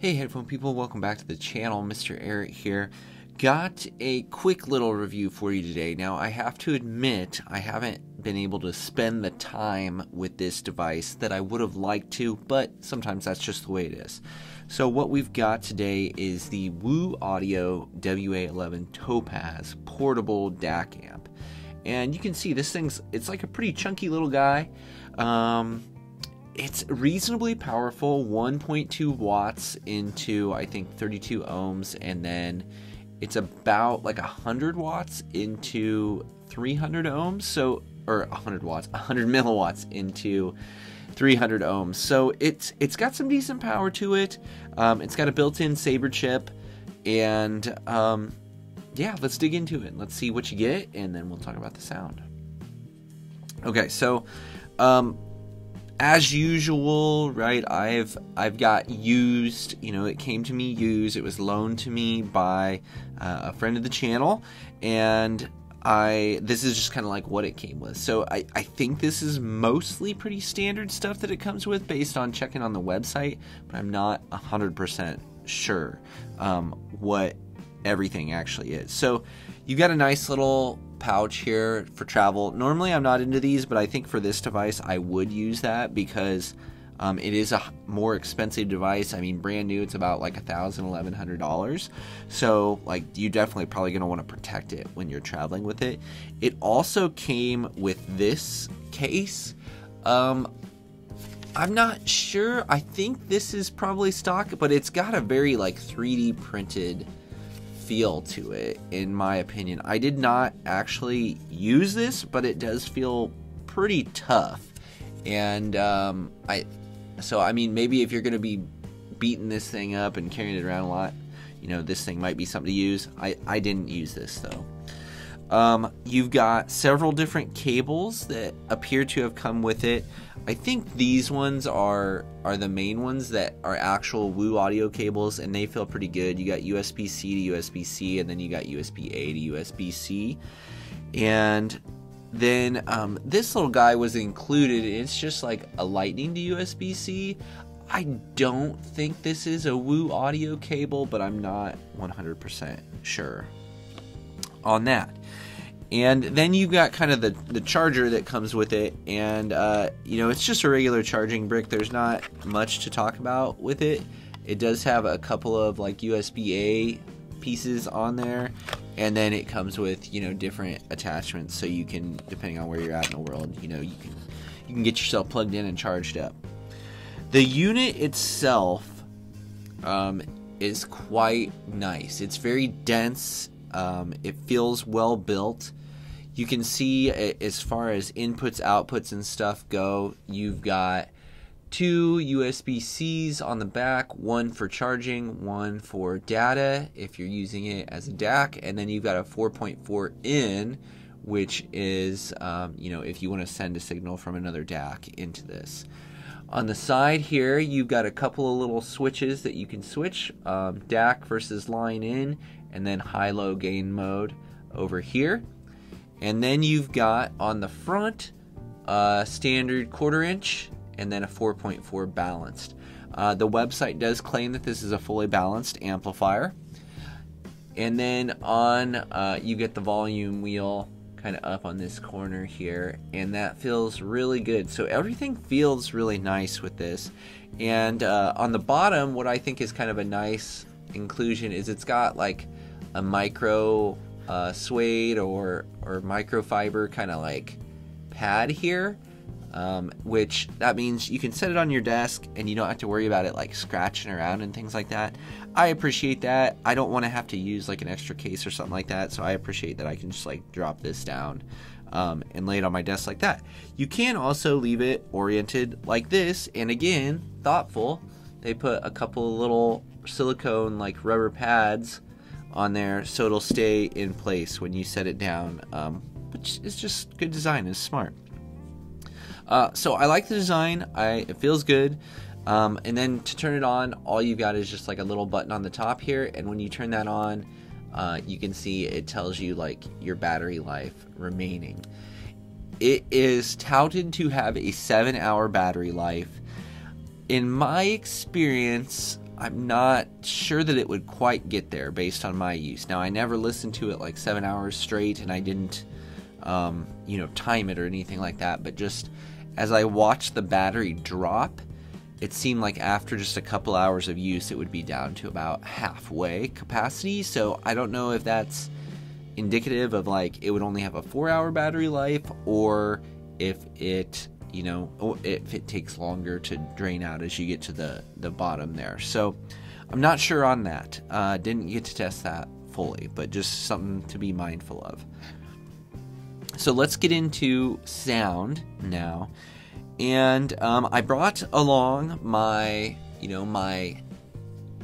Hey headphone people, welcome back to the channel. Mr. Eric here. Got a quick little review for you today. Now I have to admit I haven't been able to spend the time with this device that I would have liked to, but sometimes that's just the way it is. So what we've got today is the Woo Audio WA11 Topaz portable DAC amp. And you can see this thing's, it's like a pretty chunky little guy. It's reasonably powerful, 1.2 watts into I think 32 ohms, and then it's about like 100 watts into 300 ohms, so, or 100 watts, 100 milliwatts into 300 ohms. So it's got some decent power to it. It's got a built-in Saber chip, and yeah, let's dig into it. Let's see what you get, and then we'll talk about the sound. Okay, so as usual, right, I've got used, you know, it came to me used, it was loaned to me by a friend of the channel, and this is just kind of like what it came with. So I think this is mostly pretty standard stuff that it comes with based on checking on the website, but I'm not 100% sure what everything actually is. So you've got a nice little pouch here for travel. Normally I'm not into these, but I think for this device I would use that because it is a more expensive device. I mean, brand new, it's about like $1,100. So like, you definitely probably gonna want to protect it when you're traveling with it. It also came with this case. I'm not sure, I think this is probably stock, but it's got a very like 3D printed feel to it, in my opinion. I did not actually use this, but it does feel pretty tough. And I mean, maybe if you're going to be beating this thing up and carrying it around a lot, you know, this thing might be something to use. I didn't use this though. You've got several different cables that appear to have come with it. I think these ones are the main ones that are actual Woo Audio cables, and they feel pretty good. You got USB-C to USB-C, and then you got USB-A to USB-C. And then this little guy was included. It's just like a lightning to USB-C. I don't think this is a Woo Audio cable, but I'm not 100% sure on that. And then you've got kind of the charger that comes with it, and you know, it's just a regular charging brick. There's not much to talk about with it. It does have a couple of like USB-A pieces on there, and then it comes with, you know, different attachments, so you can, depending on where you're at in the world, you know, you can get yourself plugged in and charged up. The unit itself is quite nice. It's very dense. It feels well built. You can see as far as inputs, outputs, and stuff go, you've got two USB-Cs on the back, one for charging, one for data if you're using it as a DAC, and then you've got a 4.4 in, which is, you know, if you want to send a signal from another DAC into this. On the side here, you've got a couple of little switches that you can switch, DAC versus line in, and then high-low gain mode over here. And then you've got on the front standard 1/4 inch and then a 4.4 balanced. The website does claim that this is a fully balanced amplifier. And then on, you get the volume wheel kind of up on this corner here, and that feels really good. So everything feels really nice with this. And on the bottom, what I think is kind of a nice inclusion is it's got like a micro suede or microfiber kind of like pad here, which that means you can set it on your desk and you don't have to worry about it like scratching around and things like that. I appreciate that. I don't want to have to use like an extra case or something like that, so I appreciate that I can just like drop this down and lay it on my desk like that. You can also leave it oriented like this, and again, thoughtful, they put a couple of little silicone like rubber pads on there so it'll stay in place when you set it down, which is just good design. It's smart. So I like the design. It feels good. And then to turn it on, all you've got is just like a little button on the top here, and when you turn that on, you can see it tells you like your battery life remaining. It is touted to have a 7-hour battery life. In my experience, I'm not sure that it would quite get there based on my use. Now, I never listened to it like 7 hours straight, and I didn't, you know, time it or anything like that, but just as I watched the battery drop, it seemed like after just a couple hours of use, it would be down to about halfway capacity. So I don't know if that's indicative of like it would only have a 4-hour battery life, or if it, you know, if it takes longer to drain out as you get to the bottom there. So I'm not sure on that. Didn't get to test that fully, but just something to be mindful of. So let's get into sound now. And I brought along my, you know, my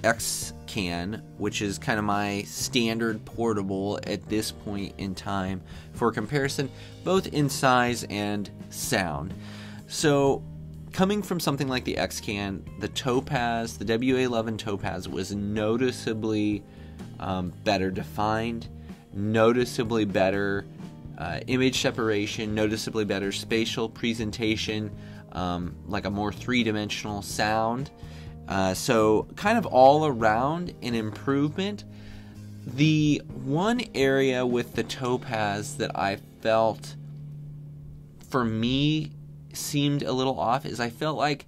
Xcan, which is kind of my standard portable at this point in time for comparison, both in size and sound. So coming from something like the Xcan, the Topaz, the WA11 Topaz was noticeably better defined, noticeably better image separation, noticeably better spatial presentation, like a more three-dimensional sound. So kind of all around an improvement. The one area with the Topaz that I felt for me seemed a little off is I felt like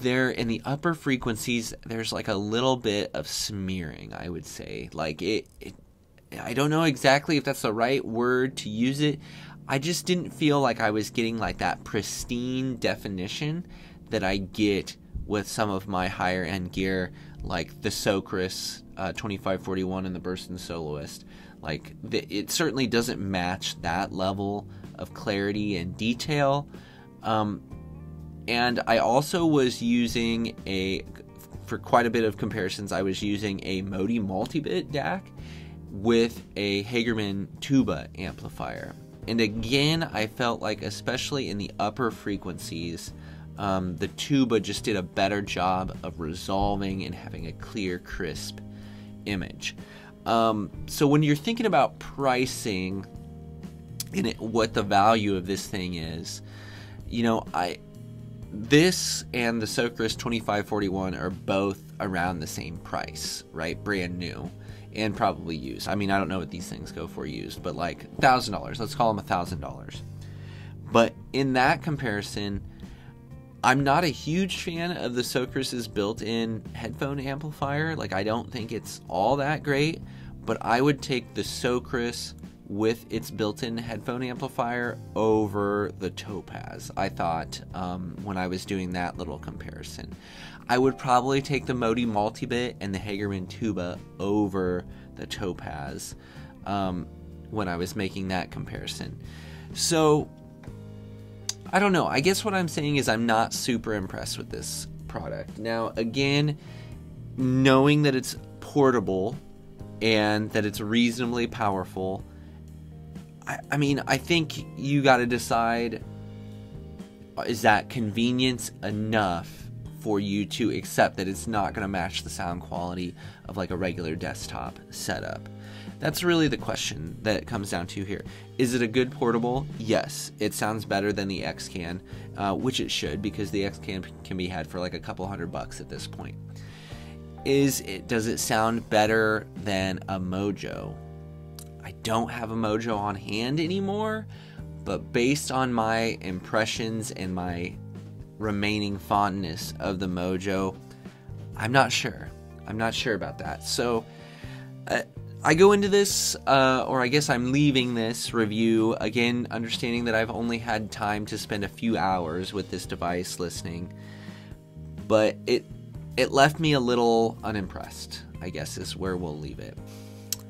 there in the upper frequencies there's like a little bit of smearing, I would say. Like it I don't know exactly if that's the right word to use it. I just didn't feel like I was getting like that pristine definition that I get with some of my higher end gear, like the Soekris 2541 and the Burson Soloist. Like it certainly doesn't match that level of clarity and detail. And I also was using for quite a bit of comparisons, I was using a Modi multibit DAC with a Hagerman tuba amplifier, and again I felt like, especially in the upper frequencies, the tuba just did a better job of resolving and having a clear, crisp image. So when you're thinking about pricing and what the value of this thing is, you know, this and the Soekris 2541 are both around the same price, right? Brand new. And probably used. I mean, I don't know what these things go for used, but like $1,000. Let's call them $1,000. But in that comparison, I'm not a huge fan of the Soekris's built-in headphone amplifier. Like, I don't think it's all that great, but I would take the Soekris with its built-in headphone amplifier over the Topaz, I thought, when I was doing that little comparison. I would probably take the Modi multibit and the Hagerman tuba over the Topaz when I was making that comparison. So I don't know. I guess what I'm saying is I'm not super impressed with this product. Now, again, knowing that it's portable and that it's reasonably powerful, I mean, I think you got to decide, is that convenience enough for you to accept that it's not going to match the sound quality of like a regular desktop setup? That's really the question that it comes down to here. Is it a good portable? Yes, it sounds better than the Xcan, which it should, because the Xcan can be had for like a couple $100 at this point. Does it sound better than a Mojo? I don't have a Mojo on hand anymore, but based on my impressions and my remaining fondness of the Mojo, I'm not sure. I'm not sure about that. So I go into this, or I guess I'm leaving this review, again, understanding that I've only had time to spend a few hours with this device listening, but it left me a little unimpressed, I guess is where we'll leave it.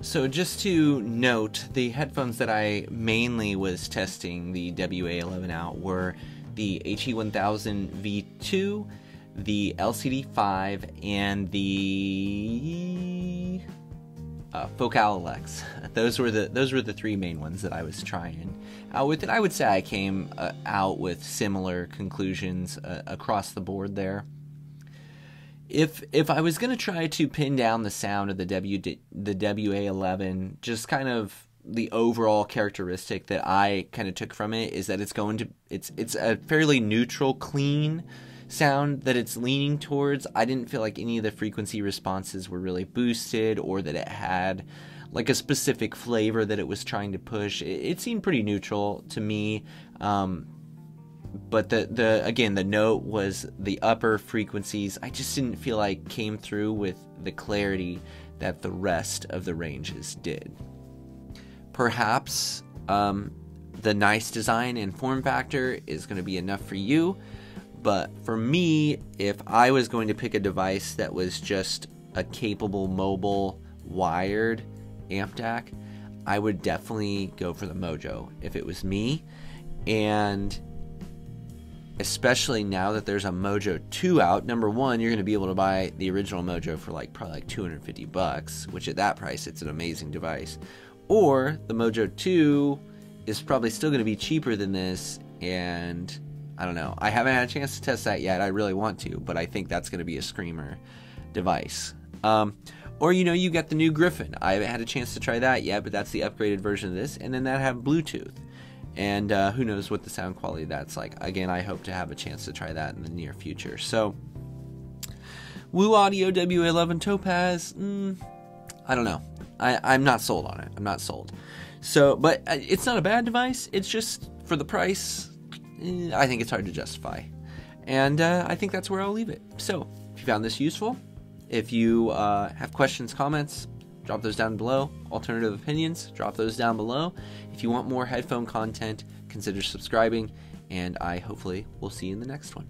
So just to note, the headphones that I mainly was testing the WA11 out were the HE1000 V2, the LCD5, and the Focal Alex. Those were the three main ones that I was trying out with, and I would say I came out with similar conclusions across the board there. If I was going to try to pin down the sound of the WA11, just kind of the overall characteristic that I kind of took from it is that it's a fairly neutral, clean sound that it's leaning towards, I didn't feel like any of the frequency responses were really boosted or that it had like a specific flavor that it was trying to push. It seemed pretty neutral to me. But the note was the upper frequencies. I just didn't feel like came through with the clarity that the rest of the ranges did. Perhaps the nice design and form factor is going to be enough for you. But for me, if I was going to pick a device that was just a capable mobile wired amp DAC, I would definitely go for the Mojo if it was me. And especially now that there's a Mojo 2 out, number one, you're going to be able to buy the original Mojo for like probably like $250, which at that price, it's an amazing device. Or the Mojo 2 is probably still going to be cheaper than this, and I don't know. I haven't had a chance to test that yet. I really want to, but I think that's going to be a screamer device. Or, you know, you got the new Gryphon. I haven't had a chance to try that yet, but that's the upgraded version of this, and then that have Bluetooth. And who knows what the sound quality that's like. Again, I hope to have a chance to try that in the near future. So, Woo Audio WA11 Topaz, I don't know. I'm not sold on it. I'm not sold. So, but it's not a bad device. It's just, for the price, I think it's hard to justify. And I think that's where I'll leave it. So, if you found this useful, if you have questions, comments, drop those down below. Alternative opinions, drop those down below. If you want more headphone content, consider subscribing, and I hopefully will see you in the next one.